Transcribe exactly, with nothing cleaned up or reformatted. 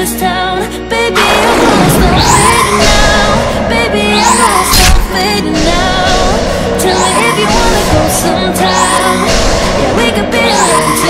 this town. Baby, I'm gonna stop fading now. Baby, I'm gonna stop fading now. Tell me if you wanna go sometime. Yeah, we could be alone.